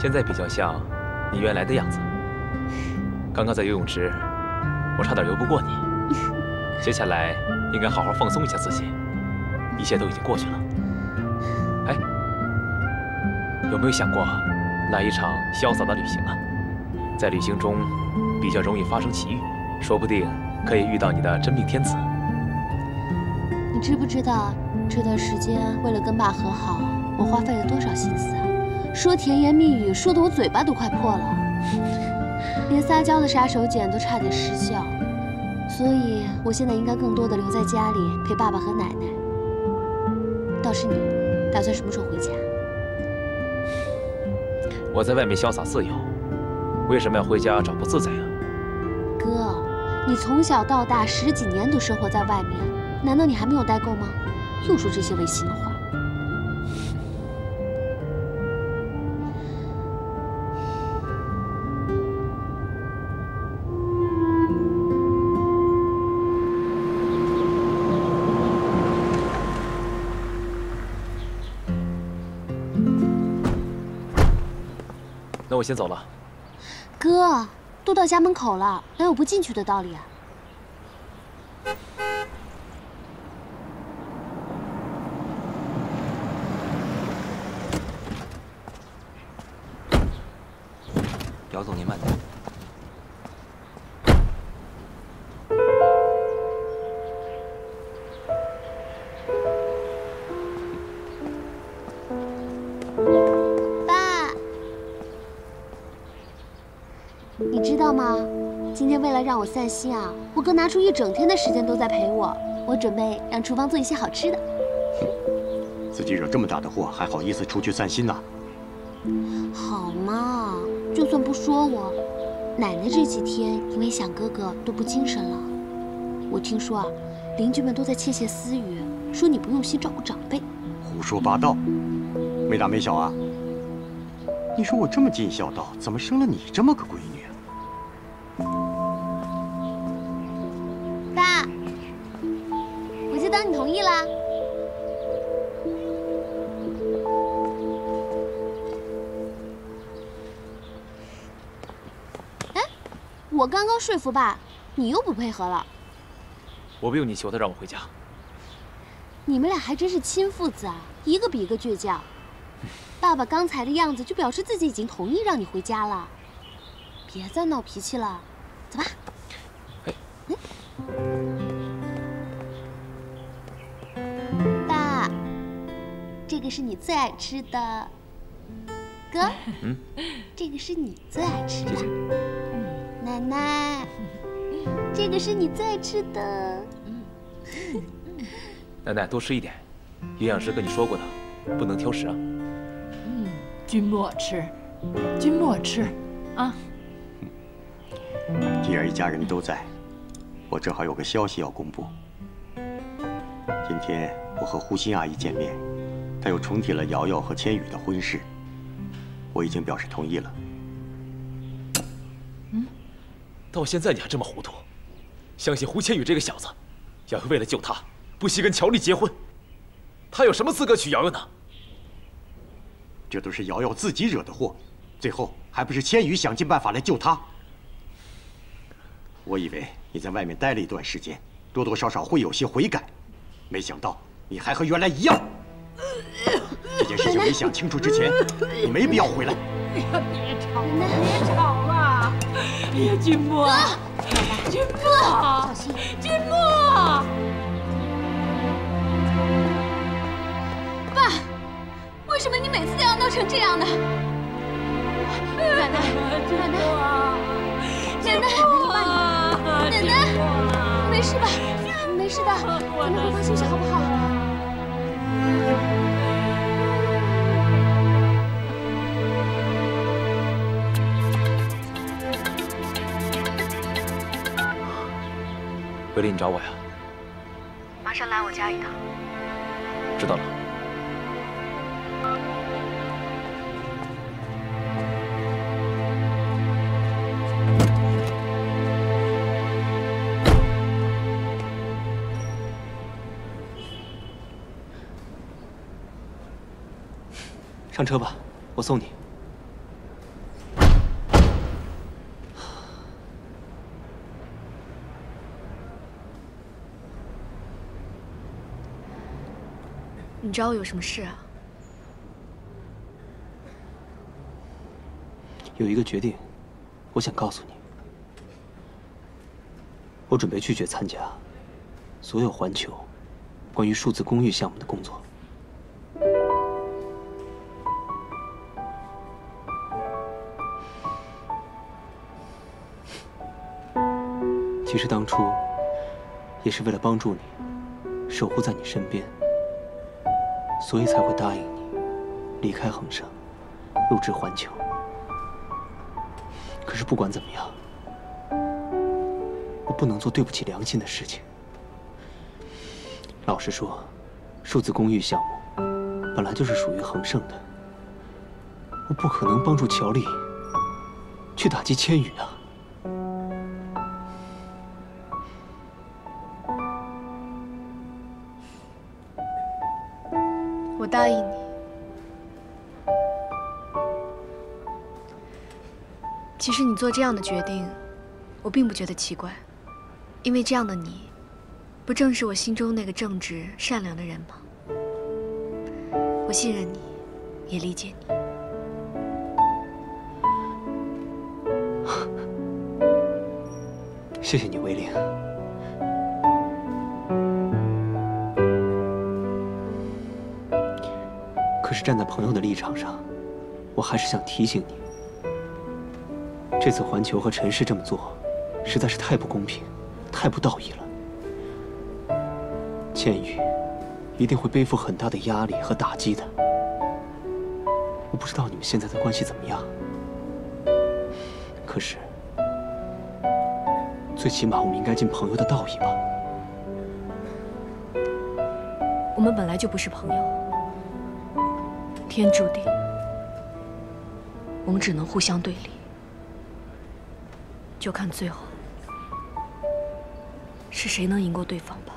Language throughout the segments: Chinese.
现在比较像你原来的样子。刚刚在游泳池，我差点游不过你。接下来应该好好放松一下自己，一切都已经过去了。哎，有没有想过来一场潇洒的旅行啊？在旅行中比较容易发生奇遇，说不定可以遇到你的真命天子。你知不知道这段时间为了跟爸和好，我花费了多少心思啊？ 说甜言蜜语，说得我嘴巴都快破了，连撒娇的杀手锏都差点失效，所以我现在应该更多的留在家里陪爸爸和奶奶。倒是你，打算什么时候回家？我在外面潇洒自由，为什么要回家找不自在啊？哥，你从小到大10几年都生活在外面，难道你还没有待够吗？又说这些违心的话。 我先走了，哥，都到家门口了，哪有不进去的道理啊？姚总，您慢点。 让我散心啊！我哥拿出1整天的时间都在陪我，我准备让厨房做一些好吃的。自己惹这么大的祸，还好意思出去散心呢？好嘛，就算不说我，奶奶这几天因为想哥哥都不精神了。我听说啊，邻居们都在窃窃私语，说你不用心照顾长辈。胡说八道，没大没小啊！你说我这么尽孝道，怎么生了你这么个闺女啊？ 你同意啦？哎，我刚刚说服爸，你又不配合了。我不用你求他让我回家。你们俩还真是亲父子啊，一个比一个倔强。爸爸刚才的样子就表示自己已经同意让你回家了。别再闹脾气了，走吧。哎，嗯。 这个是你最爱吃的，哥。嗯，这个是你最爱吃的。谢谢。奶奶，这个是你最爱吃的。奶奶，多吃一点。营养师跟你说过的，不能挑食啊。嗯，君莫吃，君莫吃啊。既然一家人都在，我正好有个消息要公布。今天我和胡心阿姨见面。 他又重提了瑶瑶和千羽的婚事，我已经表示同意了。嗯，到现在你还这么糊涂，相信胡千羽这个小子，瑶瑶为了救他，不惜跟乔丽结婚，他有什么资格娶瑶瑶呢？这都是瑶瑶自己惹的祸，最后还不是千羽想尽办法来救他。我以为你在外面待了一段时间，多多少少会有些悔改，没想到你还和原来一样。 这件事情没想清楚之前，你没必要回来。哎呀，别吵了，别吵了！哎呀，君莫，君莫，小心，君莫！爸，为什么你每次都要闹成这样呢？奶奶，奶奶，奶奶，奶奶，没事吧？没事的，咱们回房休息好不好？ 回来你找我呀！马上来我家一趟。知道了。上车吧，我送你。你找我有什么事啊？有一个决定，我想告诉你。我准备拒绝参加所有环球关于数字公寓项目的工作。 其实当初也是为了帮助你，守护在你身边，所以才会答应你离开衡山，入职环球。可是不管怎么样，我不能做对不起良心的事情。老实说，数字公寓项目本来就是属于衡盛的，我不可能帮助乔丽去打击千羽啊。 答应你，其实你做这样的决定，我并不觉得奇怪，因为这样的你，不正是我心中那个正直、善良的人吗？我信任你，也理解你。谢谢你，威廉。 可是站在朋友的立场上，我还是想提醒你，这次环球和陈氏这么做，实在是太不公平，太不道义了。千羽一定会背负很大的压力和打击的。我不知道你们现在的关系怎么样，可是最起码我们应该尽朋友的道义吧。我们本来就不是朋友。 天注定，我们只能互相对立，就看最后是谁能赢过对方吧。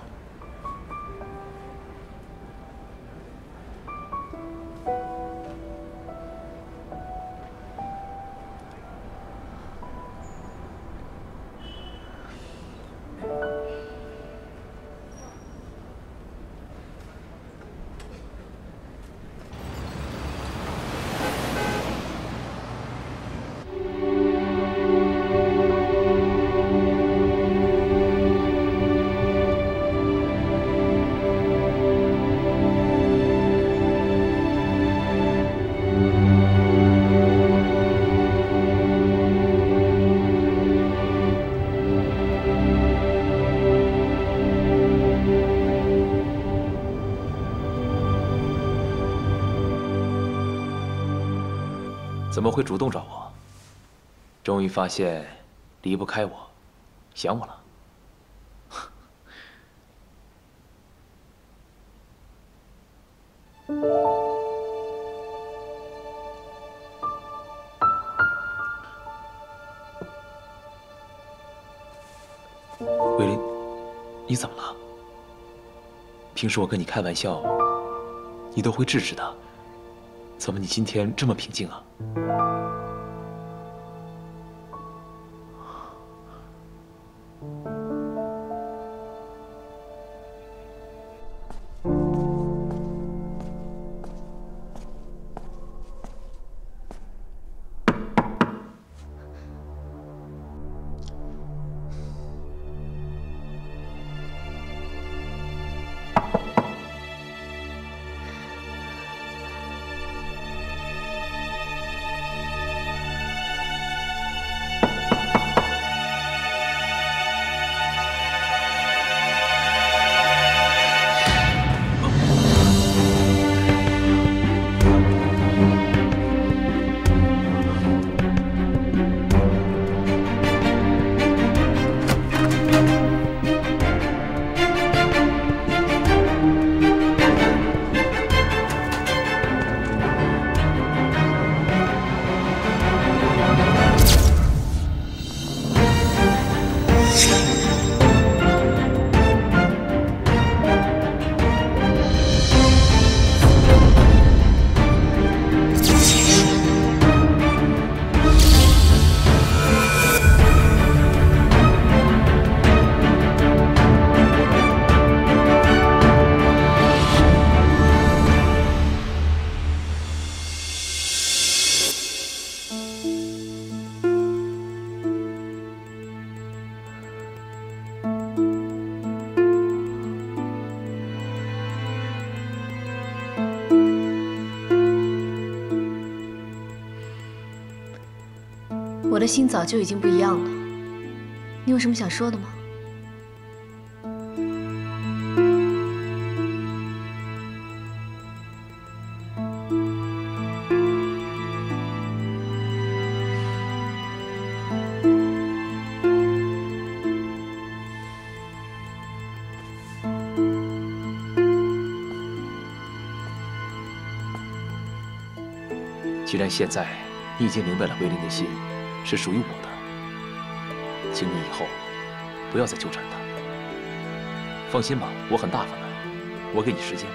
怎么会主动找我？终于发现离不开我，想我了。威林，你怎么了？平时我跟你开玩笑，你都会制止的。 怎么你今天这么平静啊？的心早就已经不一样了。你有什么想说的吗？ 既然现在你已经明白了，威灵的心是属于我的，请你以后不要再纠缠他。放心吧，我很大方的，我给你时间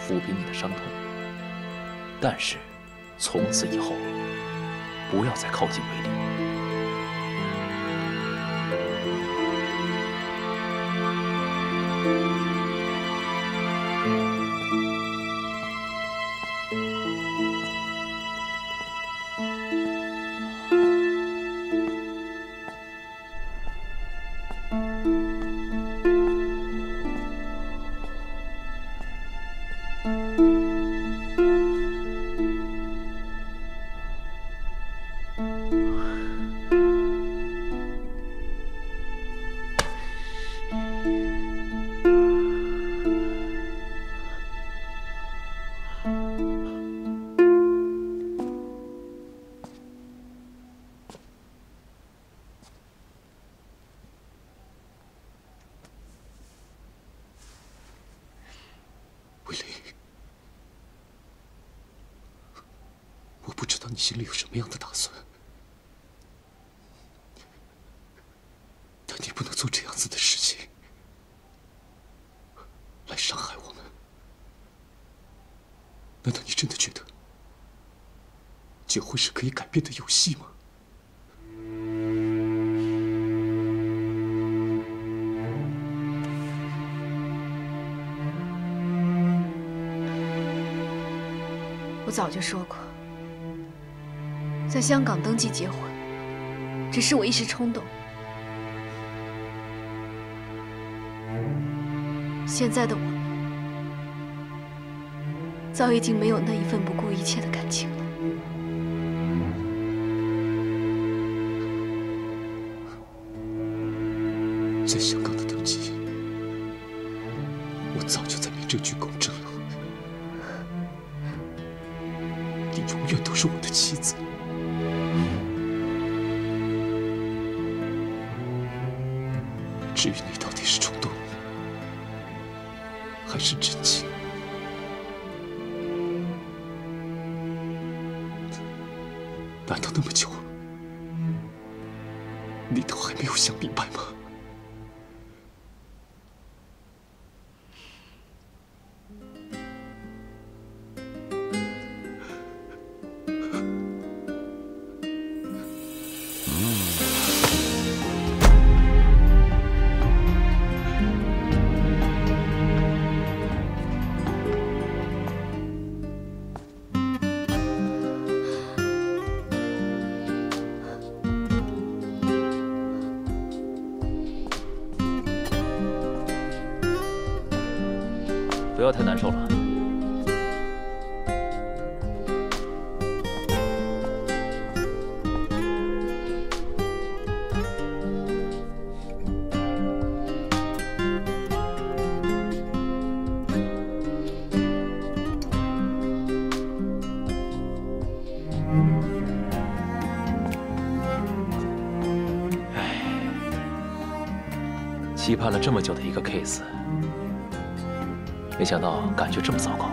抚平你的伤痛。但是从此以后，不要再靠近威灵。 你心里有什么样的打算？但你不能做这样子的事情，来伤害我们。难道你真的觉得结婚是可以改变的游戏吗？ 我早就说过。 在香港登记结婚，只是我一时冲动。现在的我们，早已经没有那一份不顾一切的感情了。在香港的登记，我早就在民政局公证了。你永远都是我的妻子。 至于你到底是冲动，还是真情，难道那么久，你都还没有想明白吗？不要太难受了。哎，期盼了这么久的一个 case。 没想到感觉这么糟糕。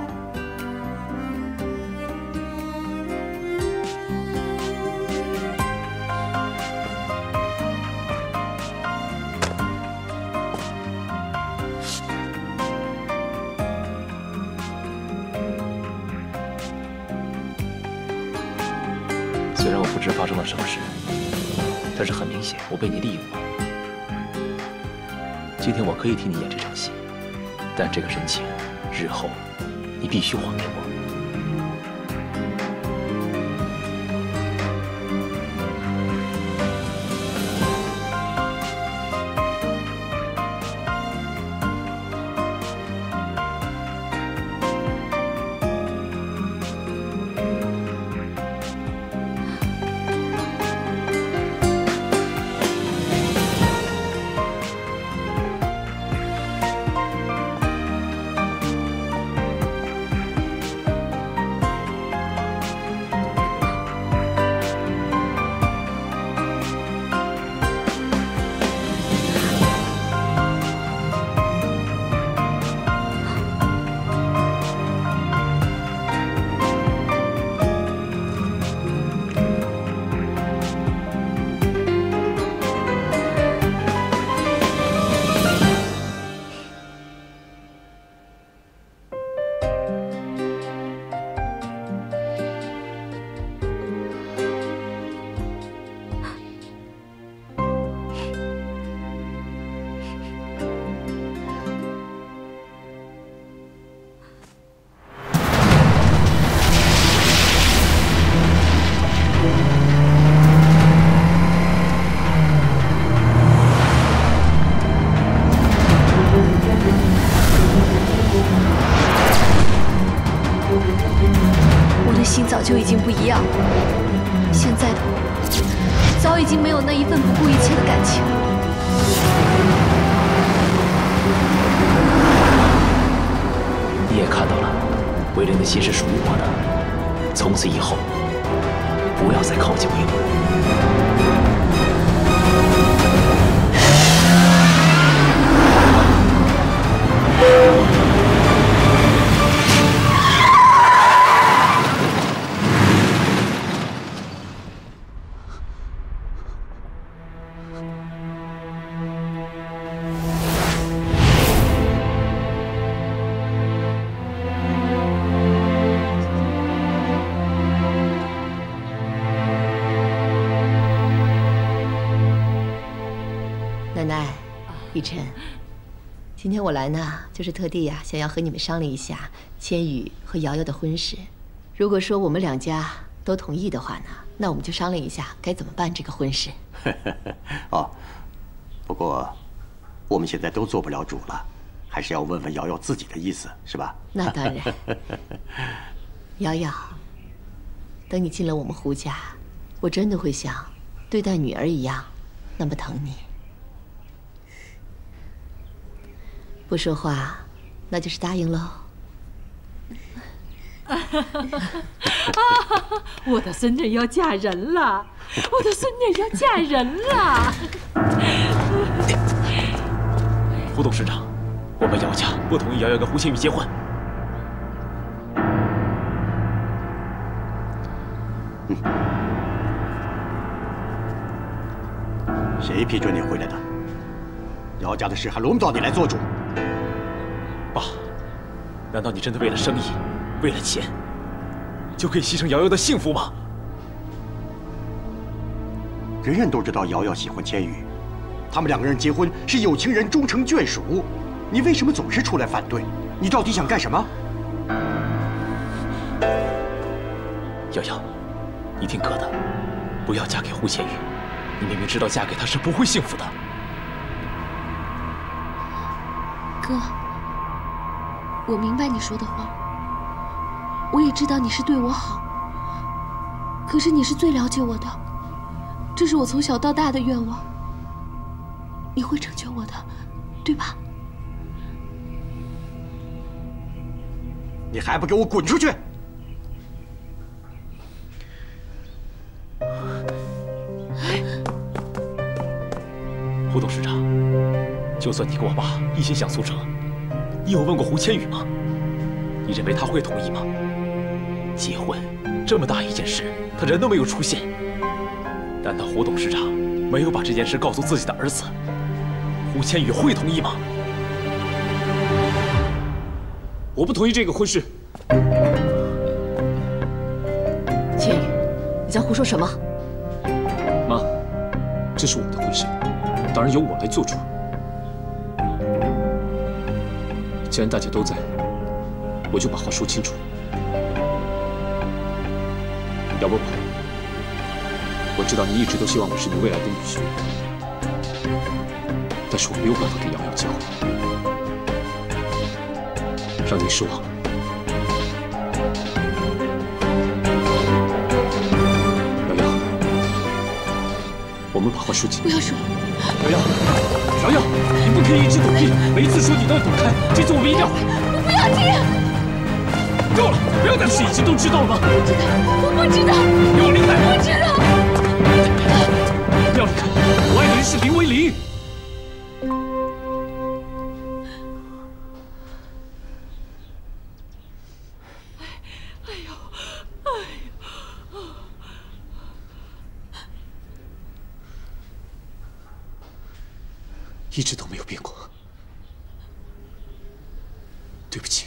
虽然我不知发生了什么事，但是很明显我被你利用了。今天我可以替你演这场戏。 但这个深情，日后你必须还给我。就已经不一样了。现在的我，早已经没有那一份不顾一切的感情。你也看到了，维琳的心是属于我的，从此以后，不要再靠近维琳。 奶奶，雨辰，今天我来呢，就是特地呀，想要和你们商量一下千羽和瑶瑶的婚事。如果说我们两家都同意的话呢，那我们就商量一下该怎么办这个婚事。哦，不过我们现在都做不了主了，还是要问问瑶瑶自己的意思，是吧？那当然。瑶瑶，等你进了我们胡家，我真的会像对待女儿一样，那么疼你。 不说话，那就是答应喽。我的孙女要嫁人了，我的孙女要嫁人了。胡董事长，我们姚家不同意瑶瑶跟胡千羽结婚。谁批准你回来的？姚家的事还轮不到你来做主。 爸，难道你真的为了生意，为了钱，就可以牺牲瑶瑶的幸福吗？人人都知道瑶瑶喜欢千羽，他们两个人结婚是有情人终成眷属，你为什么总是出来反对？你到底想干什么？瑶瑶，你听哥的，不要嫁给胡千羽，你明明知道嫁给他是不会幸福的。哥。 我明白你说的话，我也知道你是对我好。可是你是最了解我的，这是我从小到大的愿望。你会成全我的，对吧？你还不给我滚出去！胡董事长，就算你跟我爸一心想速成。 你有问过胡千羽吗？你认为他会同意吗？结婚这么大一件事，他人都没有出现，难道胡董事长没有把这件事告诉自己的儿子？胡千羽会同意吗？我不同意这个婚事。千羽，你在胡说什么？妈，这是我的婚事，当然由我来做主。 既然大家都在，我就把话说清楚。姚伯伯，我知道你一直都希望我是你未来的女婿，但是我没有办法跟瑶瑶结婚，让您失望了。瑶瑶，我们把话说清。不要说。 瑶瑶，瑶瑶，你不可以一直躲避，每一次说你都要躲开，这次我们一定要。我不要这样。够了，不要再事情都知道了吗？不知道，我不知道。给我林黛，我不知道。不要离开，我爱的人是林维林。哎呦，哎呦！ 一直都没有变过，对不起。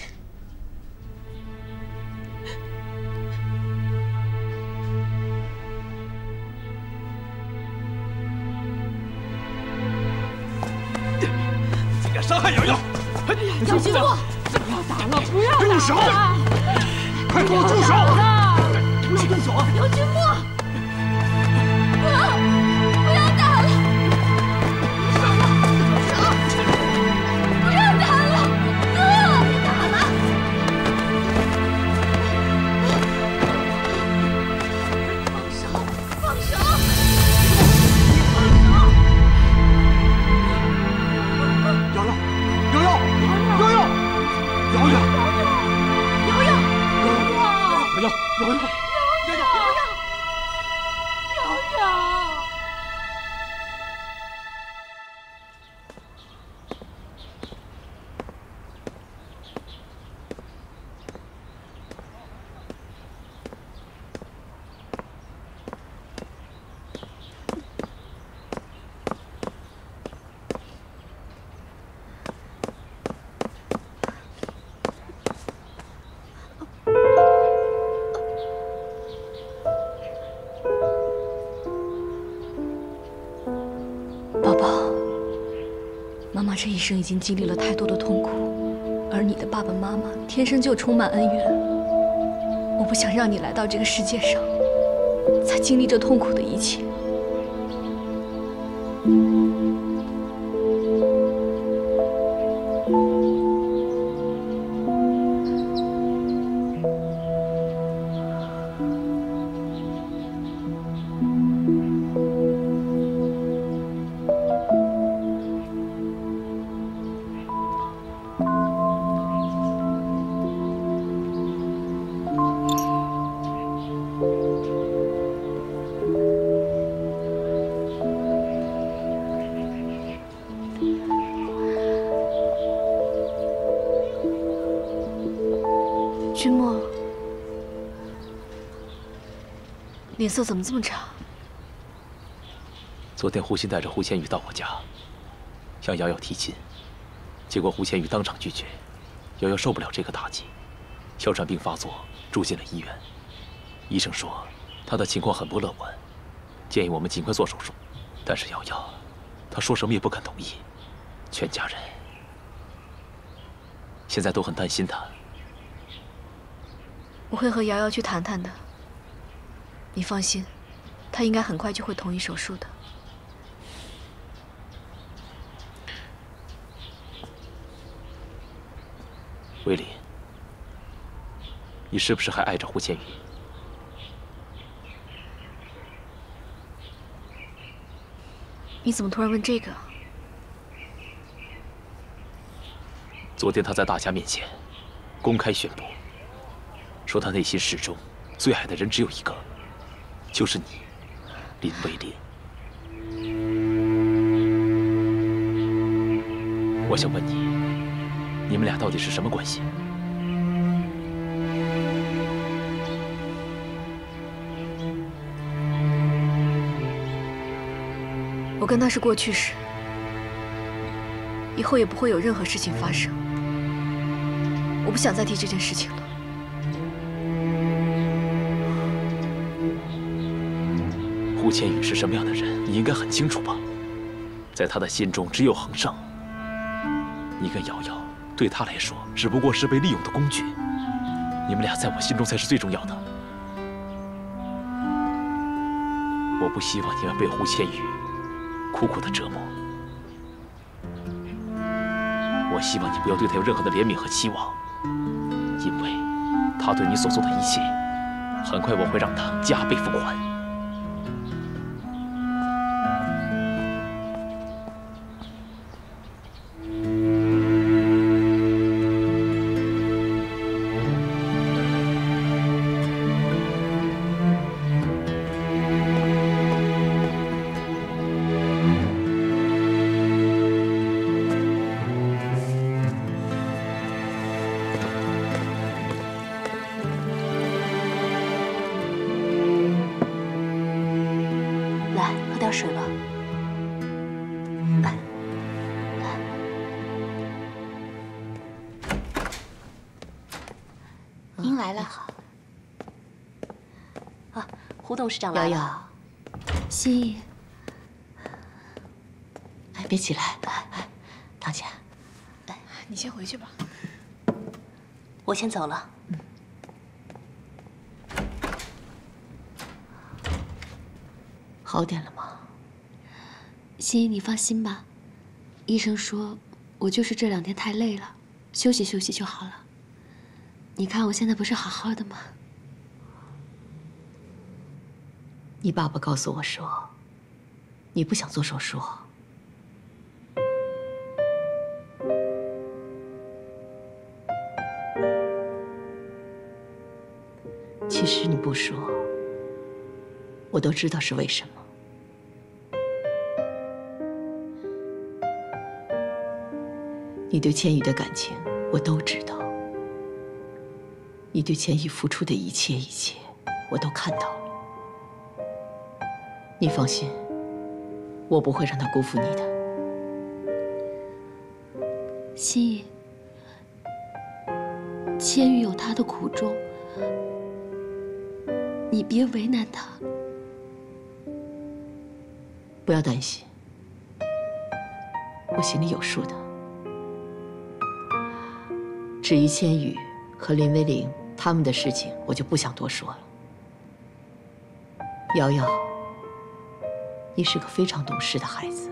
竟敢伤害瑶瑶！哎呀，姚局座，不要打了，不要打了！住手！快给我住手！不要动手啊！姚局座。妈这一生已经经历了太多的痛苦，而你的爸爸妈妈天生就充满恩怨。我不想让你来到这个世界上，才经历这痛苦的一切。 君莫，脸色怎么这么差？昨天胡鑫带着胡千羽到我家，向瑶瑶提亲，结果胡千羽当场拒绝，瑶瑶受不了这个打击，哮喘病发作，住进了医院。医生说她的情况很不乐观，建议我们尽快做手术。但是瑶瑶，她说什么也不肯同意，全家人现在都很担心她。 我会和瑶瑶去谈谈的，你放心，她应该很快就会同意手术的。威林，你是不是还爱着胡千羽？你怎么突然问这个？昨天他在大家面前公开宣布。 说他内心始终最爱的人只有一个，就是你，林威林。我想问你，你们俩到底是什么关系？我跟他是过去式，以后也不会有任何事情发生。我不想再提这件事情了。 胡千羽是什么样的人，你应该很清楚吧？在他的心中只有恒盛。你跟瑶瑶对他来说只不过是被利用的工具，你们俩在我心中才是最重要的。我不希望你们被胡千羽苦苦的折磨，我希望你不要对他有任何的怜悯和期望，因为他对你所做的一切，很快我会让他加倍奉还。 董事长来了，心意，哎，别起来，哎，唐姐，哎，你先回去吧，我先走了。嗯。好点了吗？心意，你放心吧，医生说我就是这2天太累了，休息休息就好了。你看我现在不是好好的吗？ 你爸爸告诉我说，你不想做手术。其实你不说，我都知道是为什么。你对千羽的感情，我都知道。你对千羽付出的一切，我都看到了。 你放心，我不会让他辜负你的。心意，千羽有他的苦衷，你别为难他。不要担心，我心里有数的。至于千羽和林威玲他们的事情，我就不想多说了。瑶瑶，你是个非常懂事的孩子，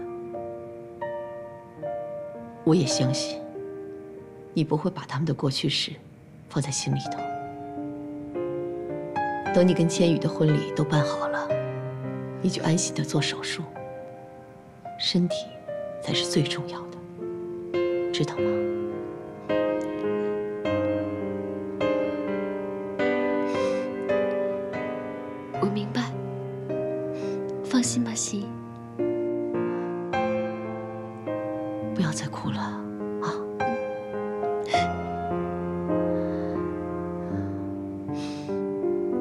我也相信你不会把他们的过去事放在心里头。等你跟千羽的婚礼都办好了，你就安心的做手术。 身体才是最重要的，知道吗？我明白，放心吧，希怡。不要再哭了啊！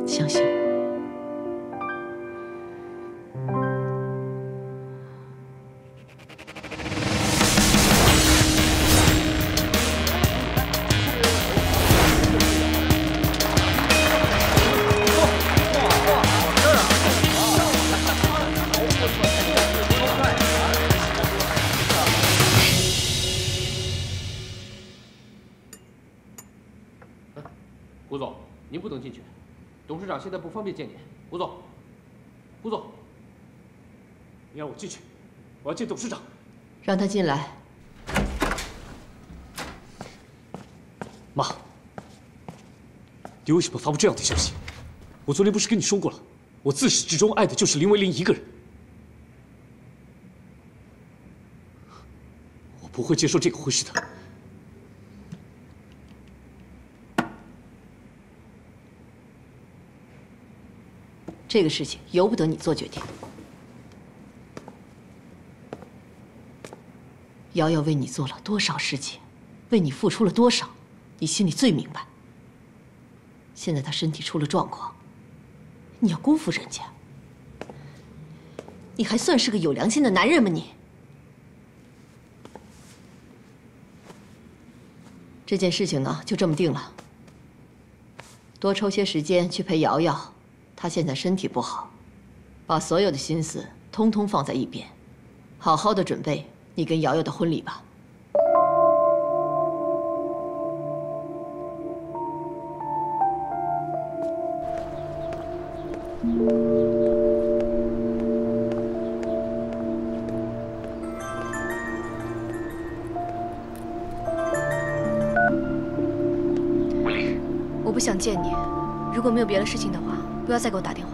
相信我。 胡总，您不能进去，董事长现在不方便见您。胡总，胡总，你让我进去，我要见董事长。让他进来。妈，你为什么发布这样的消息？我昨天不是跟你说过了，我自始至终爱的就是林维林一个人。我不会接受这个婚事的。 这个事情由不得你做决定。瑶瑶为你做了多少事情，为你付出了多少，你心里最明白。现在她身体出了状况，你要辜负人家，你还算是个有良心的男人吗？你。这件事情呢，就这么定了。多抽些时间去陪瑶瑶。 他现在身体不好，把所有的心思通通放在一边，好好的准备你跟瑶瑶的婚礼吧。文丽，我不想见你，如果没有别的事情的话。 不要再给我打电话。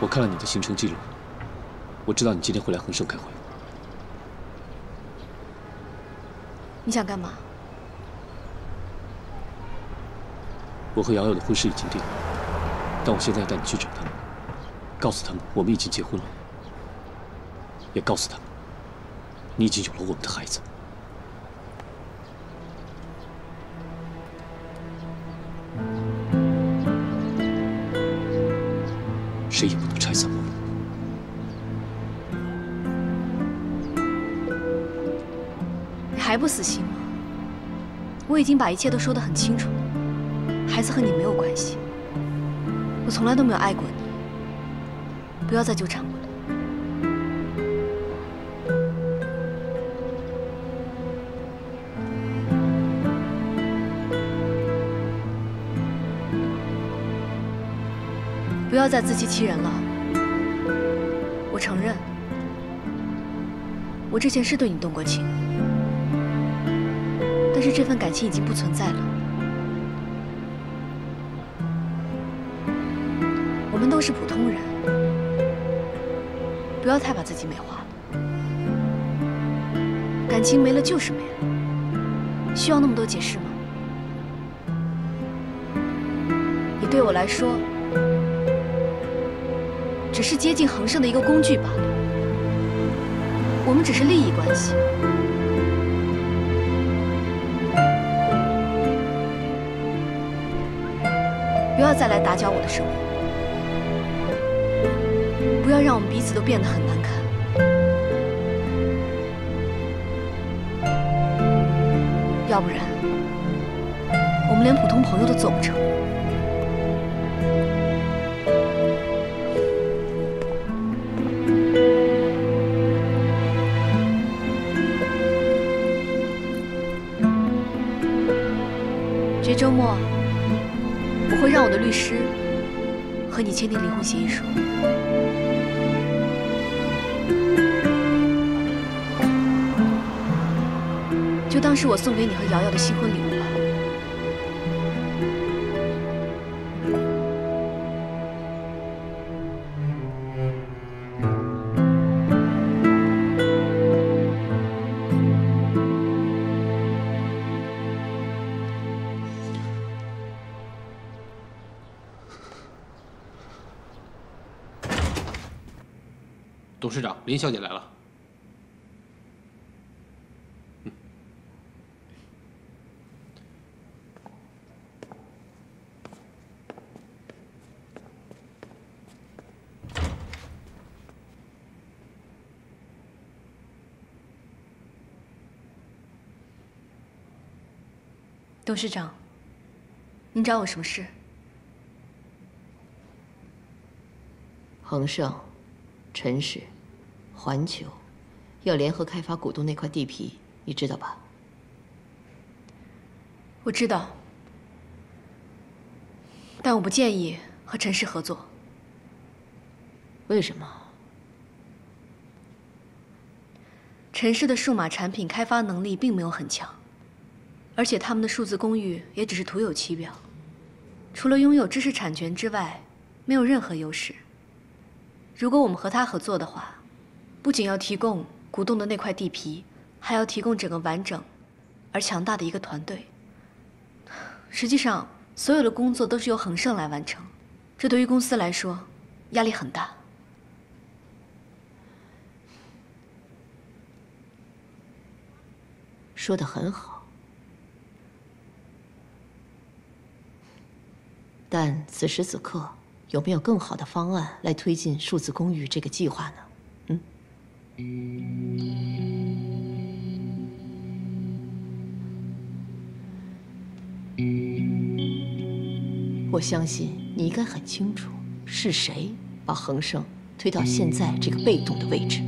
我看了你的行程记录，我知道你今天会来恒盛开会。你想干嘛？我和瑶瑶的婚事已经定了，但我现在要带你去找他们，告诉他们我们已经结婚了，也告诉他们你已经有了我们的孩子。 谁也不能拆散我们。你还不死心吗？我已经把一切都说得很清楚了，孩子和你没有关系。我从来都没有爱过你，不要再纠缠我了，不要再自欺欺人了。 我承认，我之前是对你动过情，但是这份感情已经不存在了。我们都是普通人，不要太把自己美化了。感情没了就是没了，需要那么多解释吗？你对我来说。 只是接近恒盛的一个工具罢了，我们只是利益关系。不要再来打搅我的生活，不要让我们彼此都变得很难看。要不然，我们连普通朋友都做不成。末，我会让我的律师和你签订离婚协议书。 就当是我送给你和瑶瑶的新婚礼物吧。董事长，林小姐来了。 董事长，您找我什么事？恒盛、陈氏、环球要联合开发古洞那块地皮，你知道吧？我知道，但我不建议和陈氏合作。为什么？陈氏的数码产品开发能力并没有很强。 而且他们的数字公寓也只是徒有其表，除了拥有知识产权之外，没有任何优势。如果我们和他合作的话，不仅要提供古洞的那块地皮，还要提供整个完整而强大的一个团队。实际上，所有的工作都是由恒盛来完成，这对于公司来说压力很大。说得很好。 但此时此刻，有没有更好的方案来推进数字公寓这个计划呢？我相信你应该很清楚，是谁把恒盛推到现在这个被动的位置。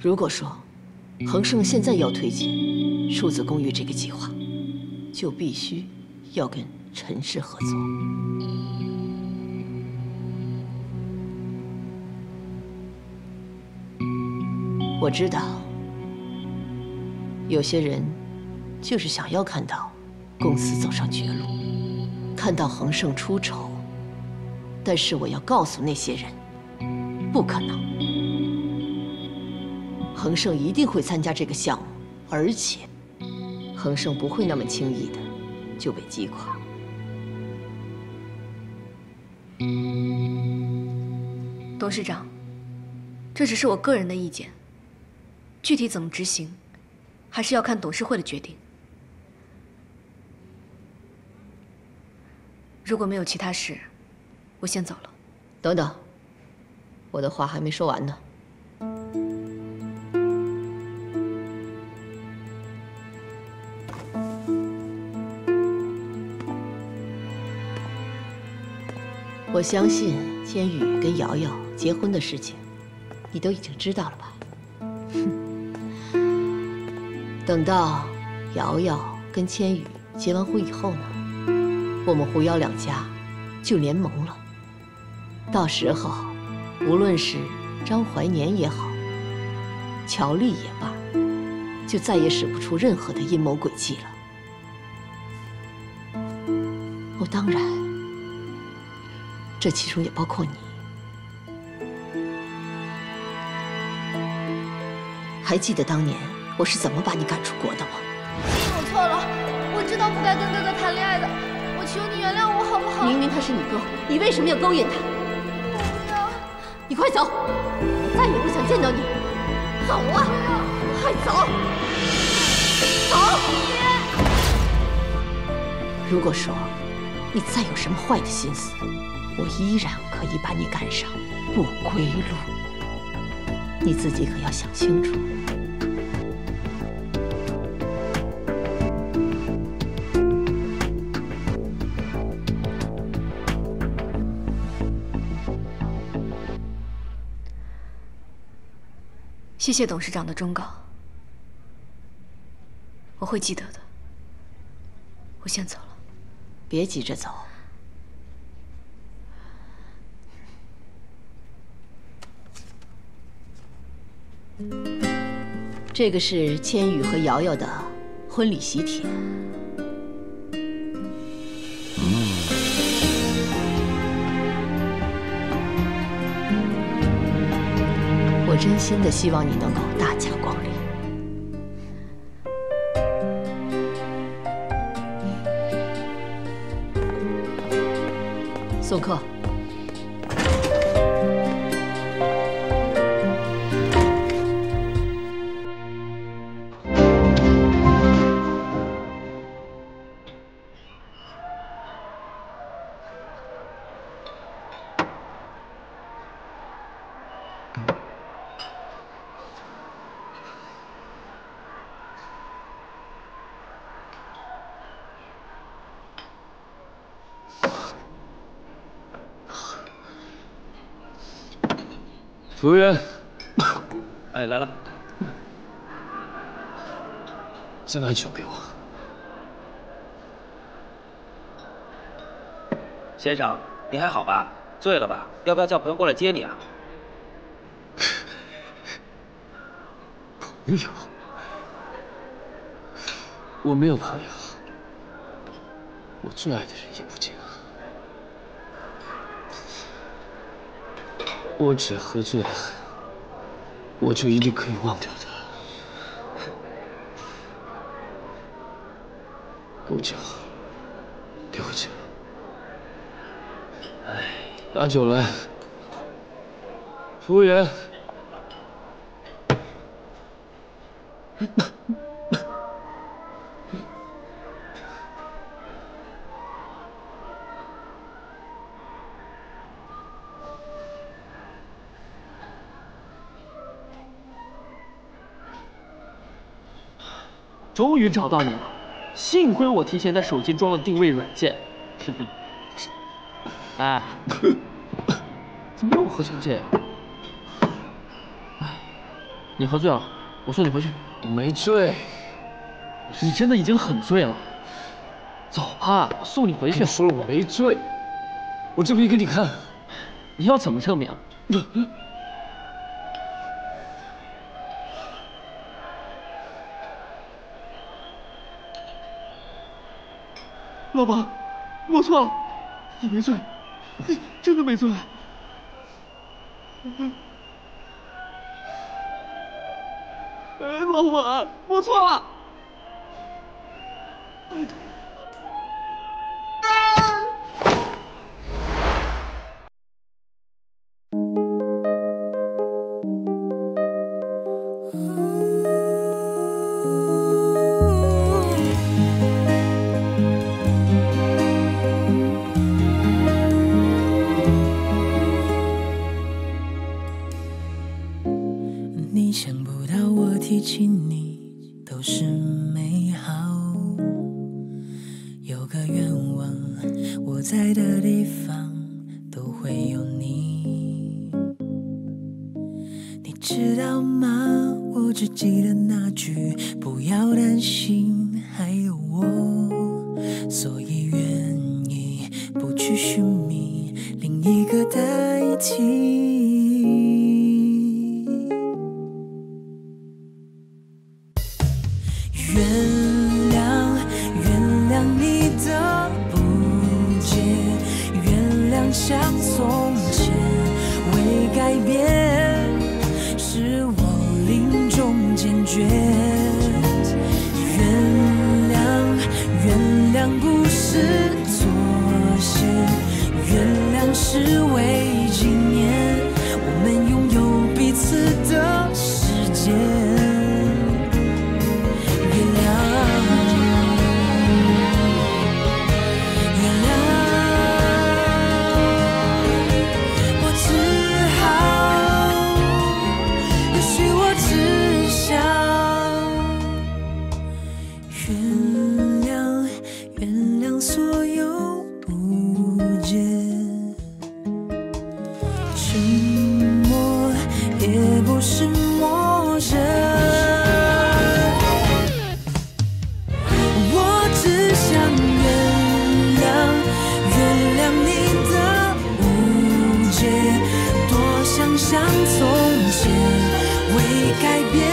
如果说，恒盛现在要推进数字公寓这个计划， 就必须要跟陈氏合作。我知道，有些人就是想要看到公司走上绝路，看到恒盛出丑。但是我要告诉那些人，不可能。恒盛一定会参加这个项目，而且 恒盛不会那么轻易的就被击垮。董事长，这只是我个人的意见，具体怎么执行，还是要看董事会的决定。如果没有其他事，我先走了。等等，我的话还没说完呢。 我相信千羽跟瑶瑶结婚的事情，你都已经知道了吧？等到瑶瑶跟千羽结完婚以后呢，我们狐妖两家就联盟了。到时候，无论是张怀年也好，乔丽也罢，就再也使不出任何的阴谋诡计了。哦，当然。 这其中也包括你。还记得当年我是怎么把你赶出国的吗？茵茵，我错了，我知道不该跟哥哥谈恋爱的，我求你原谅我好不好？明明他是你哥，你为什么要勾引他？不要！你快走！我再也不想见到你。走啊！快走！走！如果说你再有什么坏的心思， 我依然可以把你赶上不归路，你自己可要想清楚。谢谢董事长的忠告，我会记得的。我先走了。别急着走。这个是千羽和瑶瑶的婚礼喜帖。 我真心的希望你能够大驾光临。送客。服务员，哎，来了，再拿一球给我。先生，你还好吧？醉了吧？要不要叫朋友过来接你啊？朋友，我没有朋友，我最爱的人也不见了。 我只要喝醉了，我就一定可以忘掉他。顾九，给我酒。哎，拿酒来。服务员。终于找到你了，幸亏我提前在手机装了定位软件。哎，怎么又喝成这样？哎，你喝醉了，我送你回去。我没醉，你真的已经很醉了。走吧，我送你回去。我说了我没醉，我证明给你看。你要怎么证明？老板，我错了，你没醉，你真的没醉。哎，老板，我错了。我只想。改变。